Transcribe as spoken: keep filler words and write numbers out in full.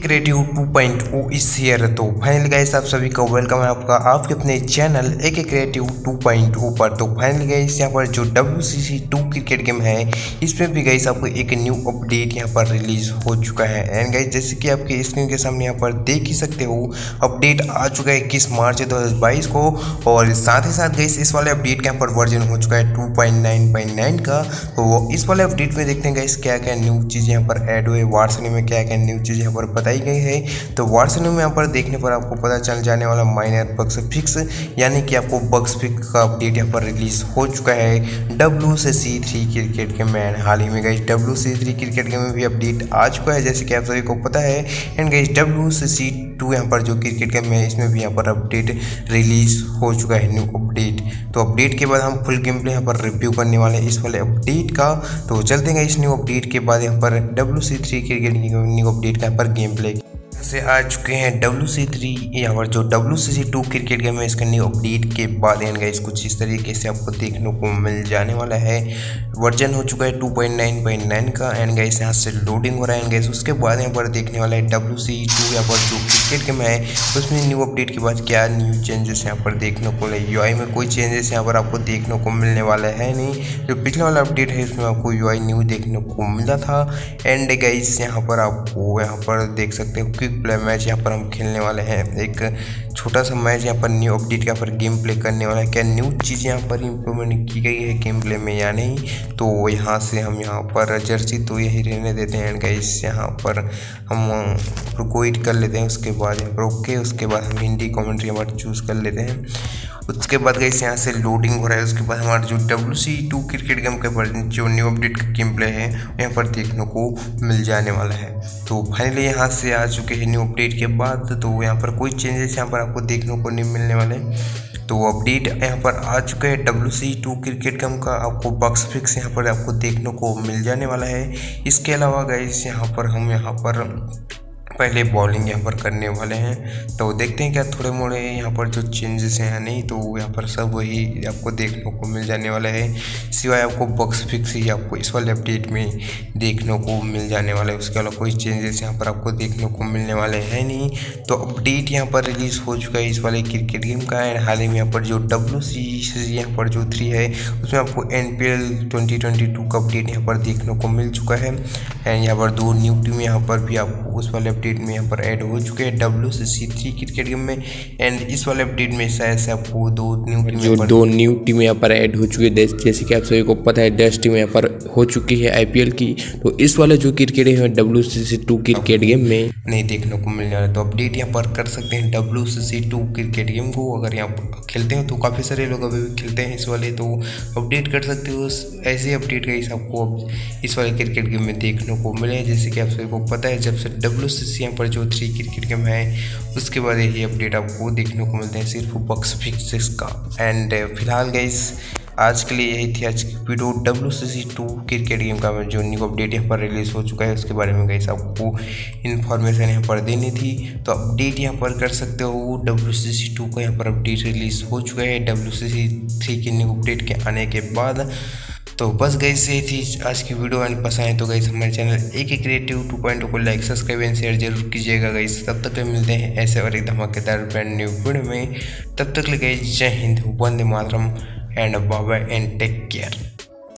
Creative two point ओ इस share. तो final guys आप सभी का वेलकम है आपका आपके अपने चैनल एक क्रिएटिव टू पॉइंट ओ पर। तो फाइनल गाइस यहाँ पर जो W C C two cricket game है इसमें भी गाइस आपको एक न्यू अपडेट यहाँ पर रिलीज हो चुका है। एंड गाइस जैसे कि आपके स्क्रीन के सामने यहाँ पर देख ही सकते हो अपडेट आ चुका है इक्कीस मार्च दो हज़ार बाईस को। और साथ ही साथ गाइस इस वाले अपडेट का यहाँ पर वर्जन हो चुका है two point nine point nine का। तो इस वाले अपडेट में देखते हैं गाइस क्या क्या न्यू चीज़ यहाँ पर ऐड हुए, वार्सनी में क्या क्या न्यू चीज़ यहाँ पर बताई गई है। तो वार्सनी में यहाँ पर देखने पर आपको पता चल जाने वाला माइनर बग्स फिक्स, यानी कि आपको बग्स फिक्स का अपडेट यहाँ पर रिलीज हो चुका है W C C three cricket game में। हाल ही में guys W C C three cricket game में भी अपडेट आ चुका है जैसे कि आप सभी को पता है। And guys W C C two यहाँ पर जो क्रिकेट गेम है इसमें भी यहाँ पर अपडेट रिलीज हो चुका है, न्यू अपडेट। तो अपडेट के बाद हम फुल गेम प्ले यहाँ पर रिव्यू करने वाले हैं इस वाले अपडेट का। तो चलते हैं इस न्यू अपडेट के बाद यहाँ पर W C C three cricket game new update का यहाँ पर गेम प्ले से आ चुके हैं डब्ल्यू सी थ्री यहाँ पर जो W C C two cricket game है इसका न्यू अपडेट के बाद। एंड गाइस कुछ इस तरीके से आपको देखने को मिल जाने वाला है। वर्जन हो चुका है two point nine point nine का। एंड गाइस यहाँ से लोडिंग हो रहा है। एंड गाइस उसके बाद यहाँ पर देखने वाला है डब्ल्यू सी टू यहाँ पर जो क्रिकेट गेम है उसमें न्यू अपडेट के बाद क्या न्यू चेंजेस यहाँ पर देखने को मिले। यूआई में कोई चेंजेस यहाँ पर आपको देखने को मिलने वाला है नहीं। जो पिछला वाला अपडेट है इसमें आपको यूआई न्यू देखने को मिला था। एंड गाइस यहाँ पर आपको यहाँ पर देख सकते हो क्विक प्ले मैच यहाँ पर हम खेलने वाले हैं, एक छोटा सा मैच यहाँ पर न्यू अपडेट यहाँ पर गेम प्ले करने वाला है। क्या न्यू चीज़ें यहाँ पर इम्प्रूवमेंट की गई है गेम प्ले में या नहीं, तो यहाँ से हम यहाँ पर जर्सी तो यही रहने देते हैं। एंड गाइस यहाँ पर हम प्रोकोइट कर लेते हैं, उसके बाद यहाँ पर ओके, उसके बाद हम हिंदी कमेंट्री यहाँ पर चूज़ कर लेते हैं। उसके बाद गाइस यहाँ से लोडिंग हो रहा है। उसके बाद हमारा जो W C two cricket game के वर्जन जो न्यू अपडेट का गेम प्ले है यहाँ पर देखने को मिल जाने वाला है। तो फाइनली यहाँ से आ चुके हैं न्यू अपडेट के बाद। तो यहाँ पर कोई चेंजेस यहाँ पर आपको देखने को नहीं मिलने वाले। तो अपडेट यहाँ पर आ चुका है W C two cricket game का। आपको बक्स फिक्स यहाँ पर आपको देखने को मिल जाने वाला है। इसके अलावा गाइस यहाँ पर हम यहाँ पर पहले बॉलिंग यहाँ पर करने वाले हैं। तो देखते हैं क्या थोड़े मोड़े यहाँ पर जो चेंजेस हैं या नहीं, तो यहाँ पर सब वही आपको देखने को मिल जाने वाला है। सिवाय आपको बक्स फिक्स ही आपको इस वाले अपडेट में देखने को मिल जाने वाला है। उसके अलावा कोई चेंजेस यहाँ पर आपको देखने को मिलने वाले हैं नहीं। तो अपडेट यहाँ पर रिलीज़ हो चुका है इस वाले क्रिकेट गेम का। एंड हाल ही में यहाँ पर जो डब्ल्यू सी सी यहाँ पर जो थ्री है उसमें आपको N P L twenty twenty two का अपडेट यहाँ पर देखने को मिल चुका है। एंड यहाँ पर दो न्यू टीम यहाँ पर भी आपको उस वाले अपडेट में यहाँ पर ऐड हो चुके हैं W C C three cricket game में। एंड इस वाले अपडेट में शायद से आपको दो न्यू जो दो न्यू टीम यहाँ पर ऐड हो चुकी है जैसे कि आप सभी को पता है दस टीम यहाँ पर हो चुकी है आई पी एल की। तो इस वाले जो क्रिकेट है W C C two cricket game में नहीं देखने को मिलने वाला। तो अपडेट यहाँ पर कर सकते हैं W C C two cricket game को। अगर यहाँ पर खेलते हो तो काफ़ी सारे लोग अभी भी खेलते हैं इस वाले, तो अपडेट कर सकते हो। ऐसे अपडेट का आपको इस वाले क्रिकेट गेम में देखने को मिले जैसे कि आप सभी को पता है जब से डब्ल्यू सी सी यहाँ पर जो थ्री क्रिकेट गेम है उसके बाद यही अपडेट आपको देखने को मिलते हैं सिर्फ बक्स फिक्सेस का। एंड फिलहाल गाइस आज के लिए यही थी आज की video W C C two cricket game का जो न्यू अपडेट यहाँ पर रिलीज़ हो चुका है उसके बारे में गाइस आपको इन्फॉर्मेशन यहाँ पर देनी थी। तो अपडेट यहाँ पर कर सकते हो डब्ल्यू सी सी टू का यहाँ पर अपडेट रिलीज़ हो चुका है डब्ल्यू सी सी थ्री के न्यू अपडेट के आने के बाद। तो बस गाइस यही थी आज की वीडियो। एंड पसंद आए तो गाइस हमारे चैनल एक क्रिएटिव टू पॉइंट ओ को लाइक सब्सक्राइब एंड शेयर जरूर कीजिएगा गाइस। तब तक मिलते हैं ऐसे और एक धमाकेदार ब्रांड न्यू वीडियो में। तब तक ले गाइस जय हिंद, वंदे मातरम and bye bye and take care.